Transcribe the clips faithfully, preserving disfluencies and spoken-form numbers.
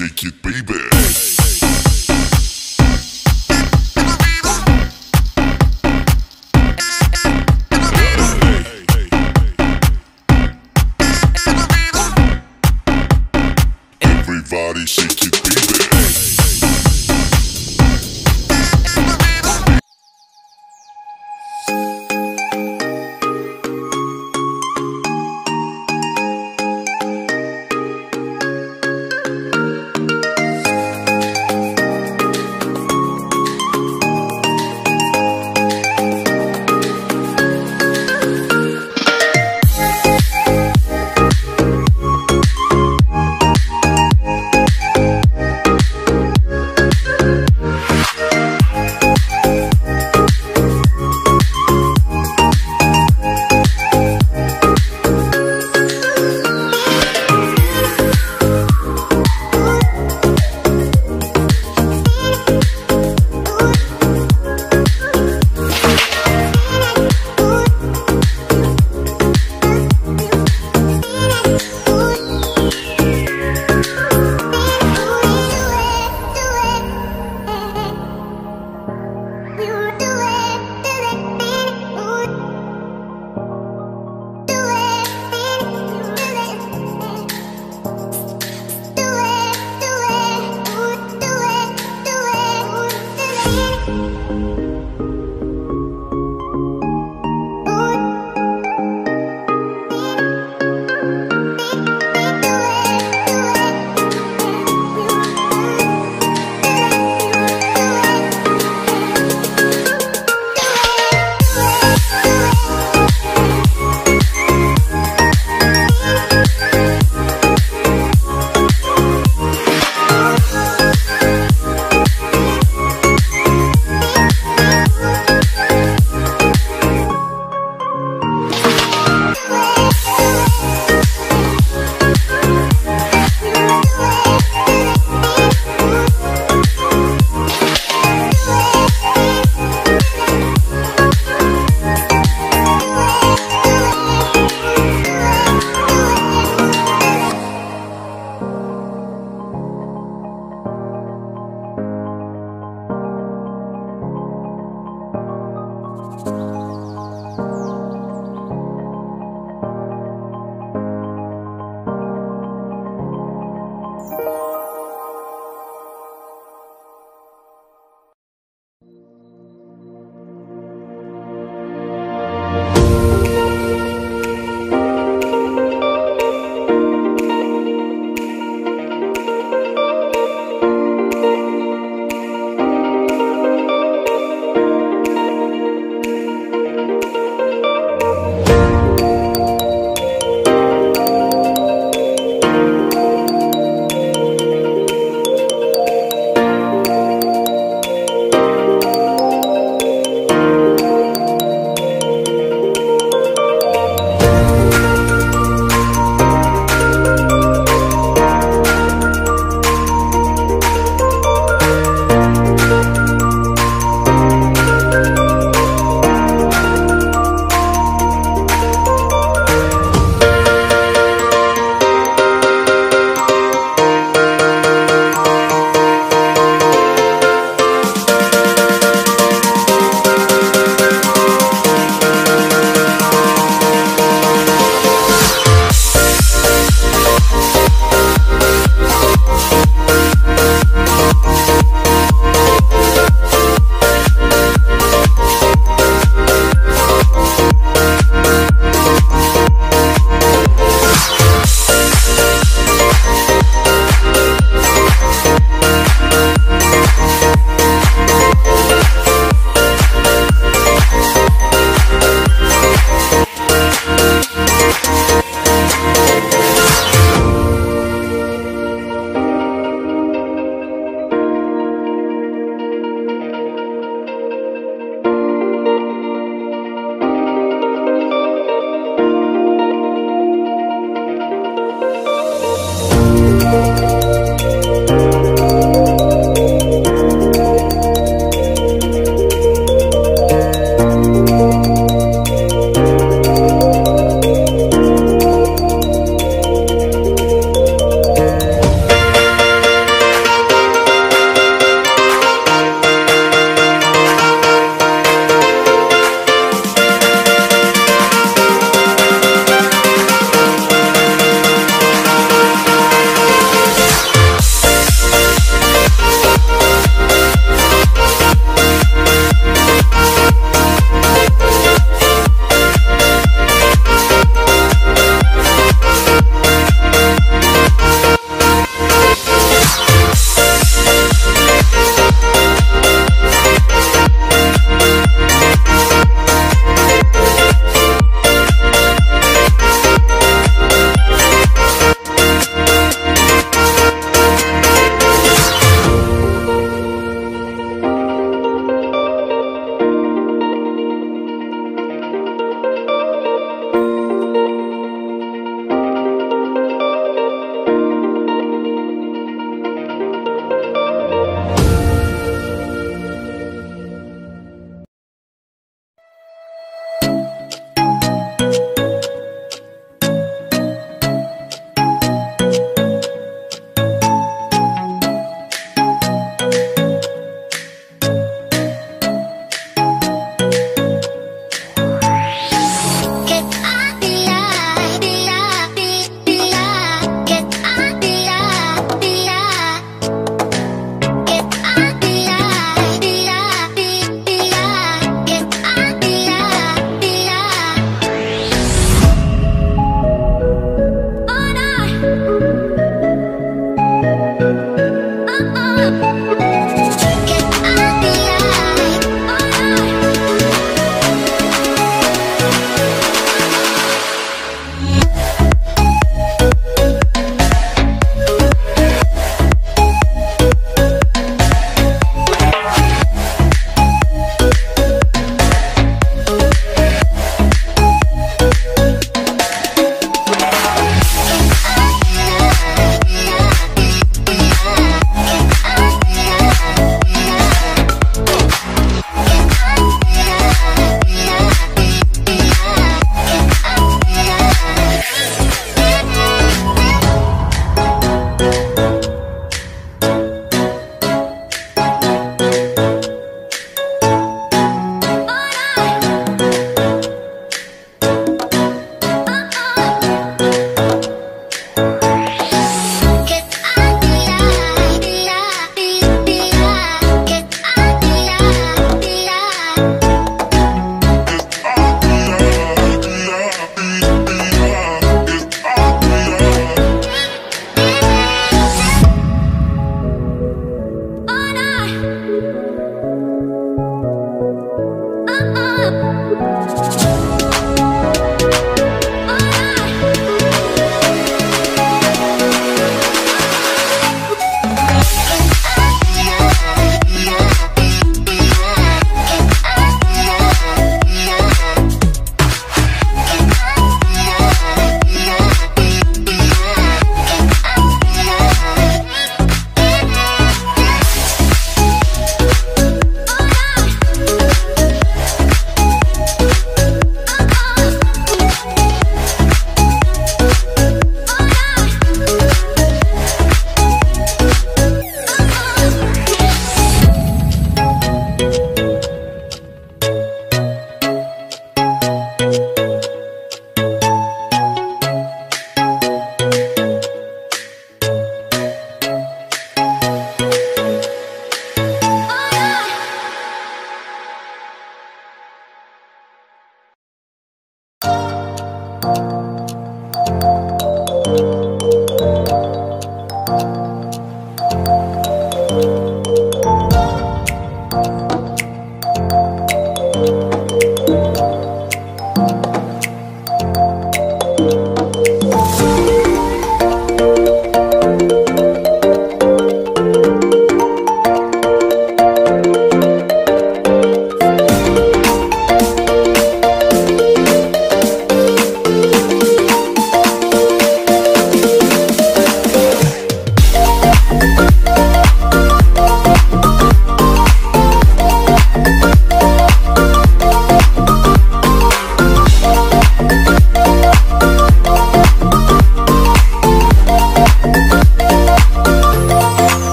shake it, baby. Everybody shake it, baby.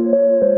you.